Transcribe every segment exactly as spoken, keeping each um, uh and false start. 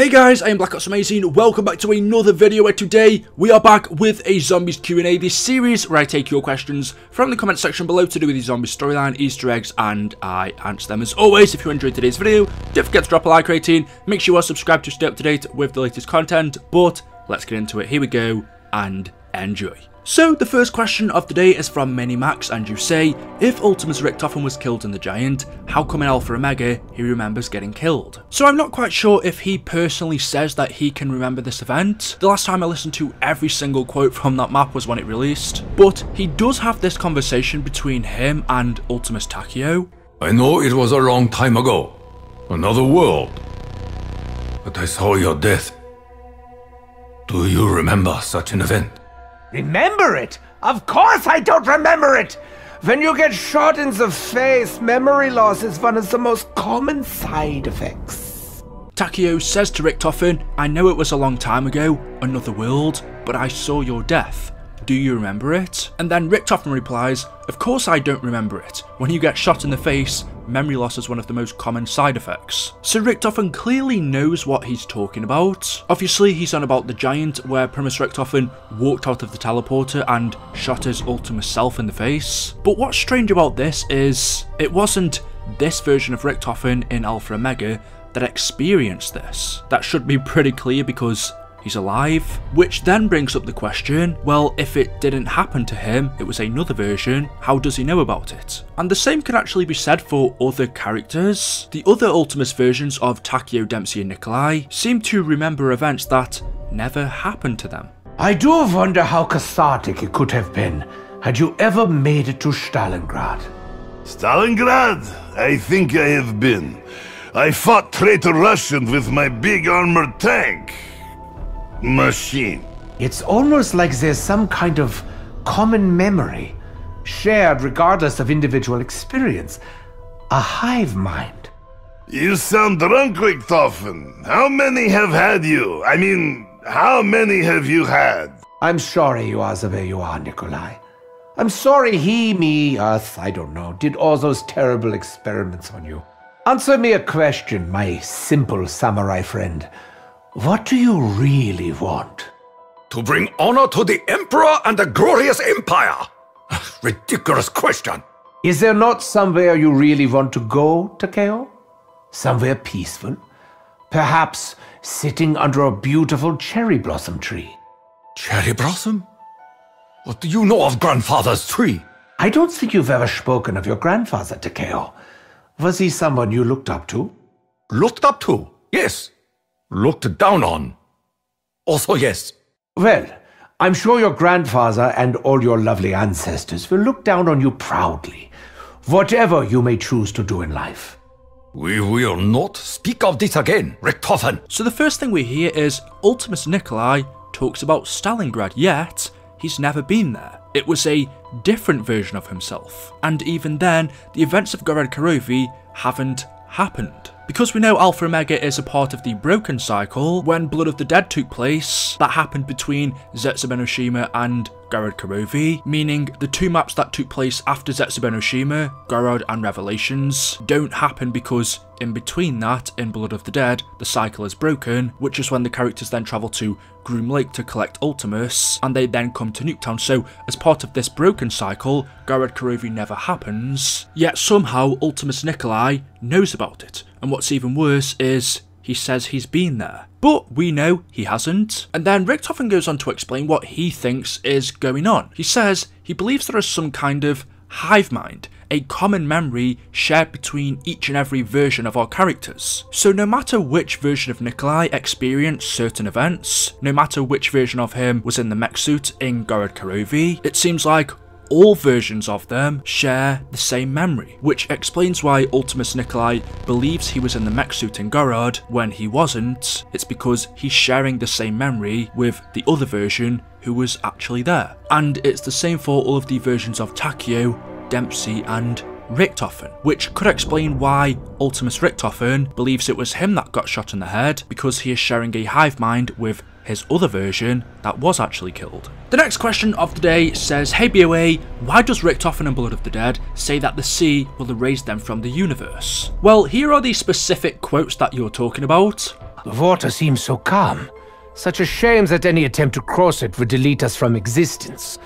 Hey guys, I am Black Ops Amazing, welcome back to another video where today we are back with a Zombies Q and A, this series where I take your questions from the comment section below to do with the Zombies storyline, Easter eggs, and I answer them. As always, if you enjoyed today's video, don't forget to drop a like rating, make sure you are subscribed to stay up to date with the latest content, but let's get into it, here we go, and enjoy. So, the first question of the day is from Minimax, and you say, if Ultimus Richtofen was killed in The Giant, how come in Alpha Omega he remembers getting killed? So I'm not quite sure if he personally says that he can remember this event. The last time I listened to every single quote from that map was when it released. But he does have this conversation between him and Ultimus Takeo. I know it was a long time ago, another world, but I saw your death. Do you remember such an event? Remember it? Of course I don't remember it! When you get shot in the face, memory loss is one of the most common side effects. Takeo says to Richtofen, I know it was a long time ago, another world, but I saw your death. Do you remember it? And then Richtofen replies, of course I don't remember it. When you get shot in the face, memory loss is one of the most common side effects. So Richtofen clearly knows what he's talking about. Obviously he's on about The Giant where Primus Richtofen walked out of the teleporter and shot his Ultimus self in the face. But what's strange about this is it wasn't this version of Richtofen in Alpha Omega that experienced this. That should be pretty clear because he's alive, which then brings up the question, well, if it didn't happen to him, it was another version, how does he know about it? And the same can actually be said for other characters. The other Ultimus versions of Takeo, Dempsey and Nikolai seem to remember events that never happened to them. I do wonder how cathartic it could have been had you ever made it to Stalingrad. Stalingrad? I think I have been. I fought traitor Russians with my big armored tank. Machine. It's almost like there's some kind of common memory, shared regardless of individual experience. A hive mind. You sound drunk, Richtofen. How many have had you? I mean, how many have you had? I'm sorry you are the way you are, Nikolai. I'm sorry he, me, us, I don't know, did all those terrible experiments on you. Answer me a question, my simple samurai friend. What do you really want? To bring honor to the Emperor and the glorious Empire! Ridiculous question! Is there not somewhere you really want to go, Takeo? Somewhere peaceful? Perhaps sitting under a beautiful cherry blossom tree? Cherry blossom? What do you know of grandfather's tree? I don't think you've ever spoken of your grandfather, Takeo. Was he someone you looked up to? Looked up to? Yes. Looked down on. Also, yes. Well, I'm sure your grandfather and all your lovely ancestors will look down on you proudly, whatever you may choose to do in life. We will not speak of this again, Richtofen. So the first thing we hear is Ultimus Nikolai talks about Stalingrad, yet he's never been there. It was a different version of himself. And even then, the events of Gorod Krovi haven't happened. Because we know Alpha Omega is a part of the broken cycle, when Blood of the Dead took place, that happened between Zetsubou No Shima and Gorod Krovi, meaning the two maps that took place after Zetsubou No Shima, Gorod and Revelations, don't happen because in between that, in Blood of the Dead, the cycle is broken, which is when the characters then travel to Groom Lake to collect Ultimus, and they then come to Nuketown. So, as part of this broken cycle, Gorod Krovi never happens, yet somehow Ultimus Nikolai knows about it. And what's even worse is he says he's been there, but we know he hasn't. And then Richtofen goes on to explain what he thinks is going on. He says he believes there is some kind of hive mind, a common memory shared between each and every version of our characters. So no matter which version of Nikolai experienced certain events, no matter which version of him was in the mech suit in Gorod Krovi, it seems like all versions of them share the same memory, which explains why Ultimus Nikolai believes he was in the mech suit in Gorod when he wasn't. It's because he's sharing the same memory with the other version who was actually there. And it's the same for all of the versions of Takeo, Dempsey and Richtofen, which could explain why Ultimus Richtofen believes it was him that got shot in the head, because he is sharing a hive mind with his other version that was actually killed. The next question of the day says, hey B O A, why does Richtofen and Blood of the Dead say that the sea will erase them from the universe? Well, here are the specific quotes that you're talking about. The water seems so calm. Such a shame that any attempt to cross it would delete us from existence.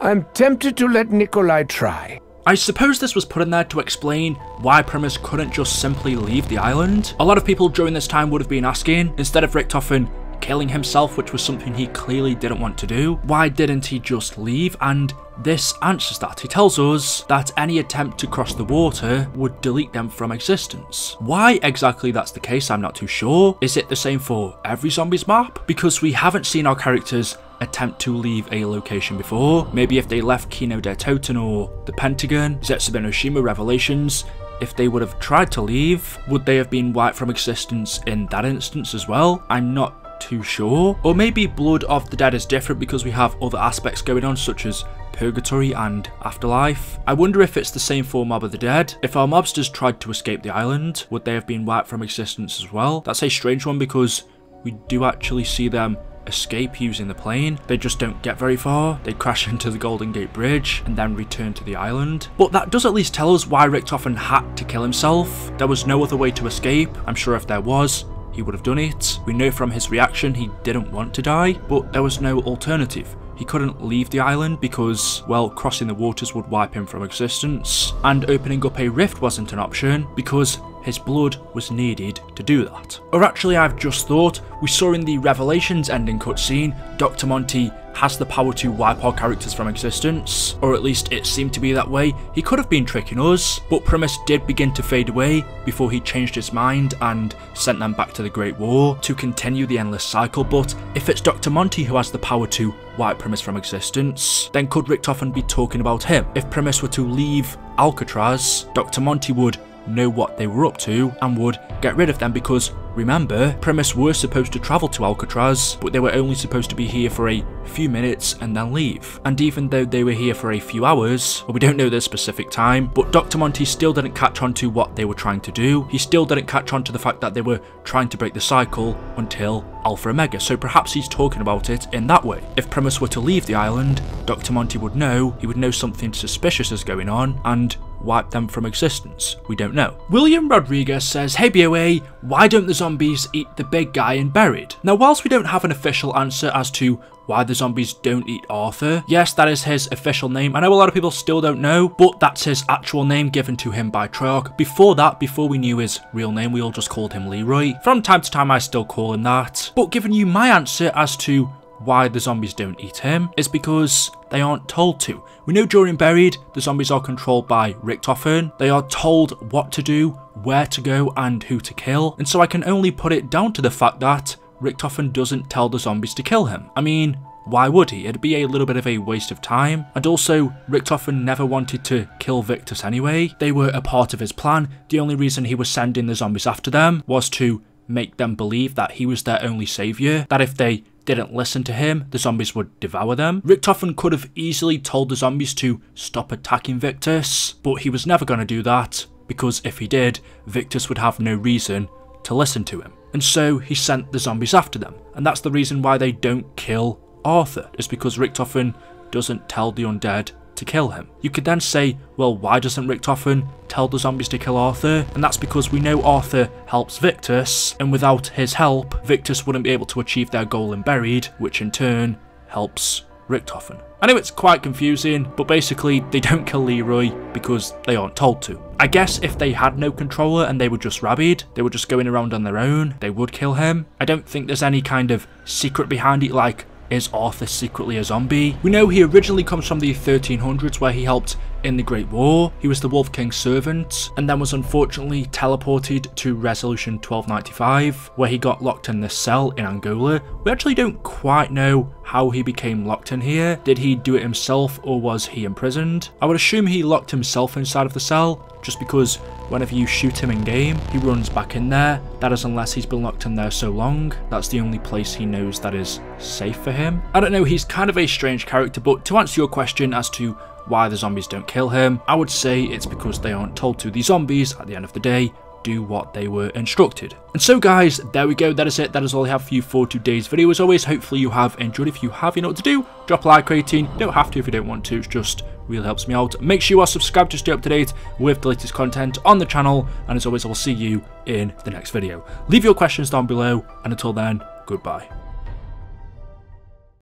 I'm tempted to let Nikolai try. I suppose this was put in there to explain why Primus couldn't just simply leave the island. A lot of people during this time would have been asking, instead of Richtofen killing himself, which was something he clearly didn't want to do, why didn't he just leave? And this answers that. He tells us that any attempt to cross the water would delete them from existence. Why exactly that's the case, I'm not too sure. Is it the same for every zombies map? Because we haven't seen our characters attempt to leave a location before. Maybe if they left Kino De Toten or the Pentagon, Zetsubou No Shima, Revelations, if they would have tried to leave, would they have been wiped from existence in that instance as well? I'm not too sure. Or maybe Blood of the Dead is different because we have other aspects going on such as purgatory and afterlife. I wonder if it's the same for Mob of the Dead. If our mobsters tried to escape the island, would they have been wiped from existence as well? That's a strange one because we do actually see them escape using the plane. They just don't get very far. They crash into the Golden Gate Bridge and then return to the island. But that does at least tell us why Richtofen had to kill himself. There was no other way to escape. I'm sure if there was, he would have done it. We know from his reaction he didn't want to die, but there was no alternative. He couldn't leave the island because, well, crossing the waters would wipe him from existence, and opening up a rift wasn't an option because his blood was needed to do that. Or actually, I've just thought, we saw in the Revelations ending cutscene, Doctor Monty has the power to wipe our characters from existence, or at least it seemed to be that way. He could have been tricking us, but Primus did begin to fade away before he changed his mind and sent them back to the Great War to continue the endless cycle. But if it's Doctor Monty who has the power to wipe Primus from existence, then could Richtofen be talking about him? If Primus were to leave Alcatraz, Doctor Monty would know what they were up to and would get rid of them because, remember, Primus were supposed to travel to Alcatraz, but they were only supposed to be here for a few minutes and then leave. And even though they were here for a few hours, well, we don't know the specific time, but Doctor Monty still didn't catch on to what they were trying to do. He still didn't catch on to the fact that they were trying to break the cycle until Alpha Omega, so perhaps he's talking about it in that way. If Primus were to leave the island, Doctor Monty would know. He would know something suspicious is going on and wipe them from existence. We don't know. William Rodriguez says, hey B O A, why don't the zombies eat the big guy in Buried? Now, whilst we don't have an official answer as to why the zombies don't eat Arthur, yes, that is his official name. I know a lot of people still don't know, but that's his actual name given to him by Treyarch. Before that, before we knew his real name, we all just called him LEROY. From time to time, I still call him that. But giving you my answer as to why the zombies don't eat him is because they aren't told to. We know during Buried, the zombies are controlled by Richtofen. They are told what to do, where to go, and who to kill. And so I can only put it down to the fact that Richtofen doesn't tell the zombies to kill him. I mean, why would he? It'd be a little bit of a waste of time. And also, Richtofen never wanted to kill Victus anyway. They were a part of his plan. The only reason he was sending the zombies after them was to make them believe that he was their only saviour, that if they didn't listen to him, the zombies would devour them. Richtofen could have easily told the zombies to stop attacking Victus, but he was never going to do that because if he did, Victus would have no reason to listen to him. And so he sent the zombies after them. And that's the reason why they don't kill Arthur, is because Richtofen doesn't tell the undead to kill him. You could then say, well, why doesn't Richtofen tell the zombies to kill Arthur? And that's because we know Arthur helps Victus, and without his help, Victus wouldn't be able to achieve their goal in Buried, which in turn helps Richtofen. I know it's quite confusing, but basically they don't kill LEROY because they aren't told to. I guess if they had no controller and they were just rabid, they were just going around on their own, they would kill him. I don't think there's any kind of secret behind it, like, is Arthur secretly a zombie? We know he originally comes from the thirteen hundreds where he helped in the Great War. He was the Wolf King's servant and then was unfortunately teleported to Resolution twelve ninety-five where he got locked in this cell in Angola. We actually don't quite know how he became locked in here. Did he do it himself or was he imprisoned? I would assume he locked himself inside of the cell just because whenever you shoot him in game, he runs back in there. That is unless he's been locked in there so long. That's the only place he knows that is safe for him. I don't know, he's kind of a strange character, but to answer your question as to why the zombies don't kill him, I would say it's because they aren't told to. The zombies, at the end of the day, do what they were instructed. And so guys, there we go, that is it, that is all I have for you for today's video. As always, hopefully you have enjoyed. If you have, you know what to do, drop a like rating, you don't have to if you don't want to, it just really helps me out. Make sure you are subscribed to stay up to date with the latest content on the channel, and as always, I will see you in the next video. Leave your questions down below, and until then, goodbye.